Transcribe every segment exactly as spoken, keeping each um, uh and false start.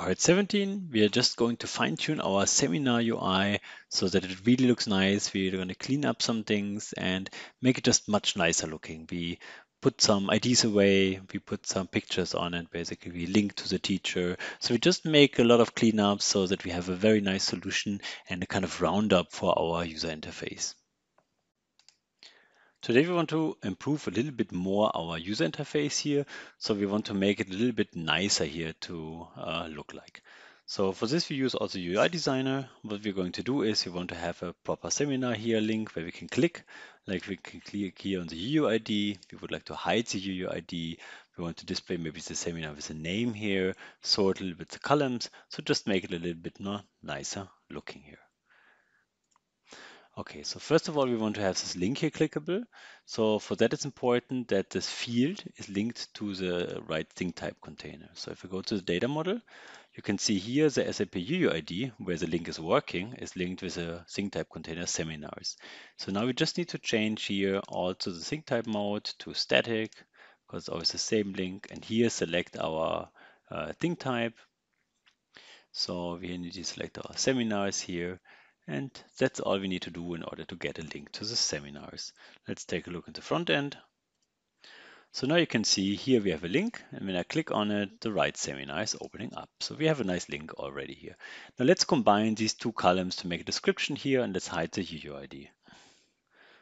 part seventeen, we are just going to fine tune our seminar U I so that it really looks nice. We're going to clean up some things and make it just much nicer looking. We put some I Ds away, we put some pictures on it, basically we link to the teacher. So we just make a lot of cleanups so that we have a very nice solution and a kind of roundup for our user interface. Today we want to improve a little bit more our user interface here. So we want to make it a little bit nicer here to uh, look like. So for this we use also U I Designer. What we're going to do is we want to have a proper seminar here link where we can click. Like we can click here on the U U I D. We would like to hide the U U I D. We want to display maybe the seminar with a name here, sort a little bit the columns. So just make it a little bit more nicer looking here. Okay, so first of all, we want to have this link here clickable. So for that, it's important that this field is linked to the right thing type container. So if we go to the data model, you can see here the S A P U U I D, where the link is working, is linked with a thing type container seminars. So now we just need to change here also the thing type mode to static, because it's always the same link. And here, select our uh, thing type. So we need to select our seminars here. And that's all we need to do in order to get a link to the seminars. Let's take a look at the front end. So now you can see here we have a link, and when I click on it, the right seminar is opening up. So we have a nice link already here. Now let's combine these two columns to make a description here, and let's hide the U U I D.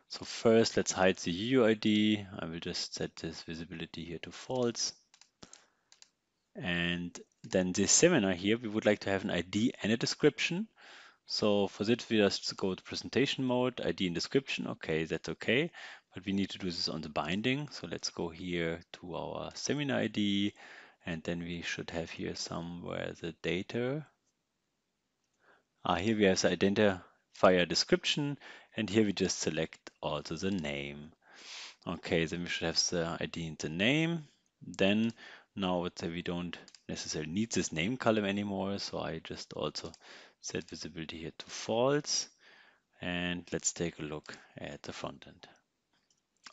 So first, let's hide the U U I D. I will just set this visibility here to false. And then this seminar here, we would like to have an I D and a description. So for that, we just go to presentation mode, I D and description. Okay, that's okay. But we need to do this on the binding. So let's go here to our seminar I D. And then we should have here somewhere the data. Ah, here we have the identifier description. And here we just select also the name. Okay, then we should have the I D and the name. Then now we don't necessarily need this name column anymore. So I just also set visibility here to false, and let's take a look at the front end.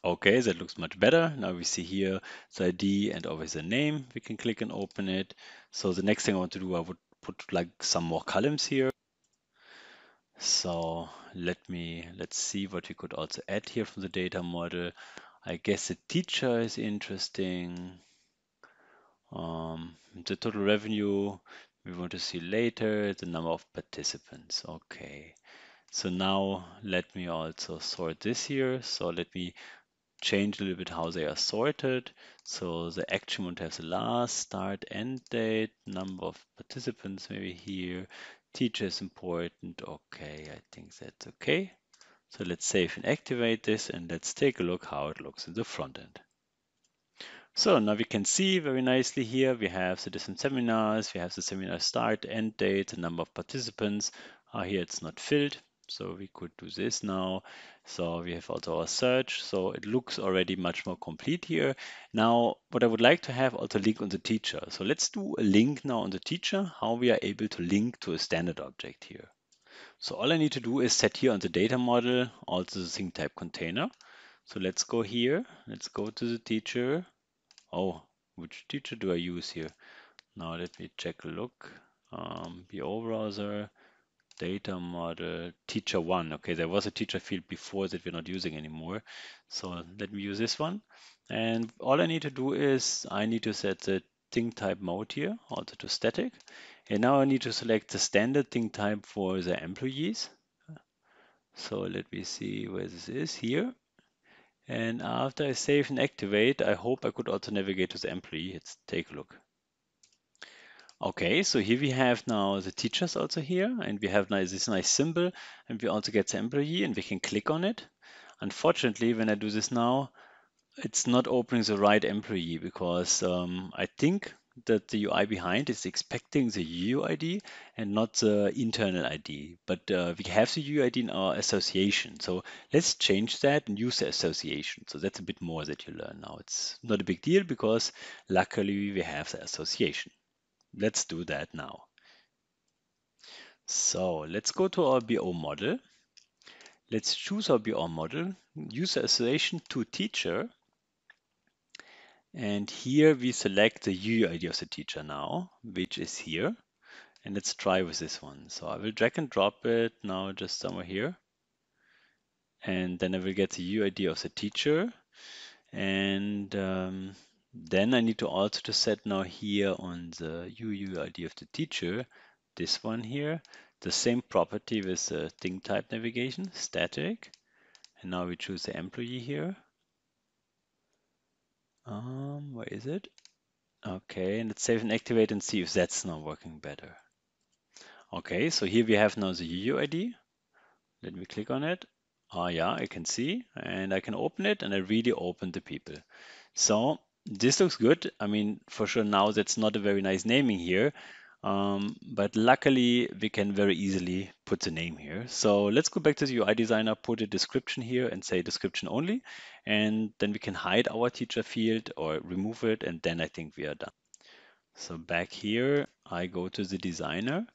Okay, that looks much better. Now we see here the I D and always the name. We can click and open it. So the next thing I want to do, I would put like some more columns here. So let me, let's see what we could also add here from the data model. I guess the teacher is interesting. Um, the total revenue, we want to see later the number of participants. Okay, so now let me also sort this here. So let me change a little bit how they are sorted. So the action would have the last, start, end date, number of participants maybe here. Teacher is important. Okay, I think that's okay. So let's save and activate this, and let's take a look how it looks in the front end. So now we can see very nicely here, we have the different seminars, we have the seminar start, end date, the number of participants. Uh, here it's not filled, so we could do this now. So we have also our search, so it looks already much more complete here. Now, what I would like to have also link on the teacher. So let's do a link now on the teacher, how we are able to link to a standard object here. So all I need to do is set here on the data model, also the thing type container. So let's go here, let's go to the teacher. Oh, which teacher do I use here? Now let me check a look. Um, B O browser, data model, teacher one. Okay, there was a teacher field before that we're not using anymore. So let me use this one. And all I need to do is I need to set the thing type mode here, also to static. And now I need to select the standard thing type for the employees. So let me see where this is here. And after I save and activate, I hope I could also navigate to the employee. Let's take a look. Okay, so here we have now the teachers also here, and we have nice, this nice symbol, and we also get the employee, and we can click on it. Unfortunately, when I do this now, it's not opening the right employee because um, I think that the U I behind is expecting the U U I D and not the internal I D. But uh, we have the U U I D in our association. So let's change that and use the association. So that's a bit more that you learn now. It's not a big deal because luckily we have the association. Let's do that now. So let's go to our B O model. Let's choose our B O model, use the association to teacher. And here we select the U U I D of the teacher now, which is here. And let's try with this one. So I will drag and drop it now just somewhere here. And then I will get the U I D of the teacher. And um, then I need to also to set now here on the U U I D of the teacher, this one here, the same property with the thing type navigation, static. And now we choose the employee here. Um, where is it? Okay, and let's save and activate and see if that's now working better. Okay, so here we have now the U U I D. Let me click on it. Ah, yeah, I can see, and I can open it, and I really opened the people. So this looks good. I mean, for sure now that's not a very nice naming here, um, but luckily we can very easily put the name here. So let's go back to the U I designer, put a description here and say description only, and then we can hide our teacher field or remove it, and then I think we are done. So back here, I go to the designer,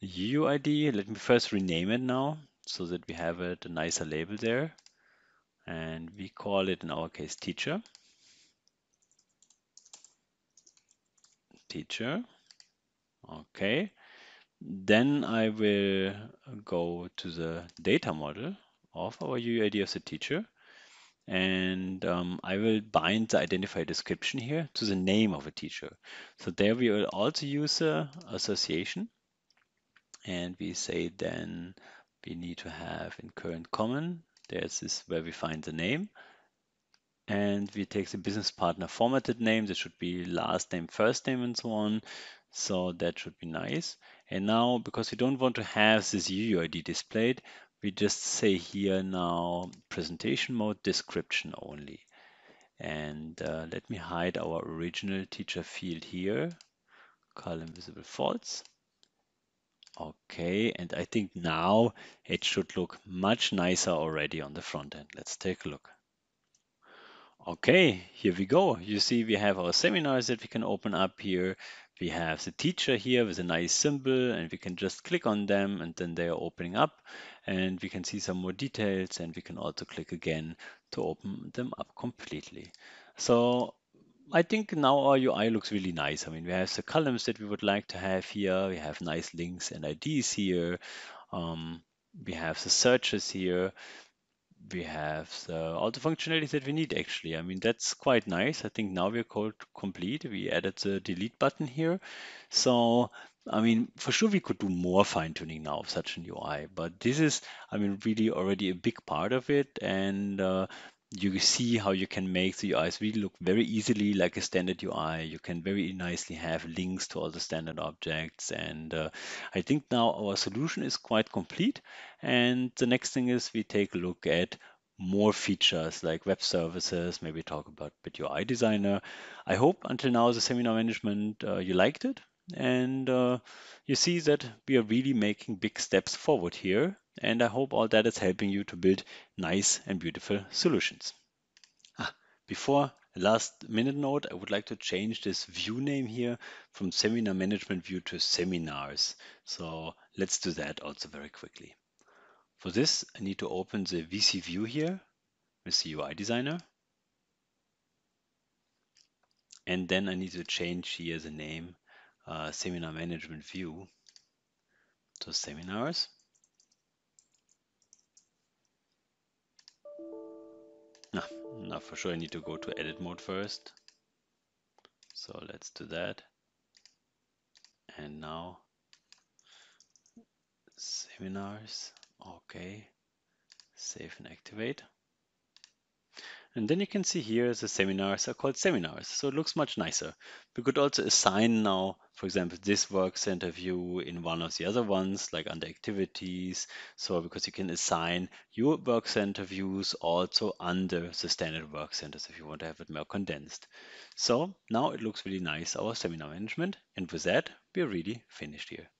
U U I D, let me first rename it now, so that we have it a nicer label there, and we call it in our case teacher teacher okay, then I will go to the data model of our U U I D of the teacher, and um, I will bind the identifier description here to the name of a teacher. So there we will also use a association, and we say then we need to have in current common, there's this where we find the name, and we take the business partner formatted name, this should be last name, first name, and so on. So that should be nice. And now, because we don't want to have this U U I D displayed, we just say here now presentation mode description only. And uh, let me hide our original teacher field here, column visible false. Okay, and I think now it should look much nicer already on the front end. Let's take a look. Okay, here we go. You see we have our seminars that we can open up here. We have the teacher here with a nice symbol, and we can just click on them, and then they are opening up, and we can see some more details, and we can also click again to open them up completely. So I think now our U I looks really nice. I mean, we have the columns that we would like to have here. We have nice links and I Ds here. Um, we have the searches here. We have the, all the functionalities that we need, actually. I mean, that's quite nice. I think now we're called complete. We added the delete button here. So, I mean, for sure we could do more fine-tuning now of such an U I, but this is, I mean, really already a big part of it. And uh, you see how you can make the U Is really look very easily like a standard U I. You can very nicely have links to all the standard objects. And uh, I think now our solution is quite complete. And the next thing is we take a look at more features like web services, maybe talk about Bit U I Designer. I hope until now the seminar management, uh, you liked it. And uh, you see that we are really making big steps forward here. And I hope all that is helping you to build nice and beautiful solutions. Ah, before a last minute note, I would like to change this view name here from Seminar Management View to Seminars. So let's do that also very quickly. For this, I need to open the V C View here with the U I Designer. And then I need to change here the name uh, Seminar Management View to Seminars. Now, no, for sure I need to go to edit mode first. So let's do that. And now seminars, okay, save and activate. And then you can see here the seminars are called seminars. So it looks much nicer. We could also assign now, for example, this work center view in one of the other ones, like under activities. So because you can assign your work center views also under the standard work centers if you want to have it more condensed. So now it looks really nice, our seminar management. And with that, we're really finished here.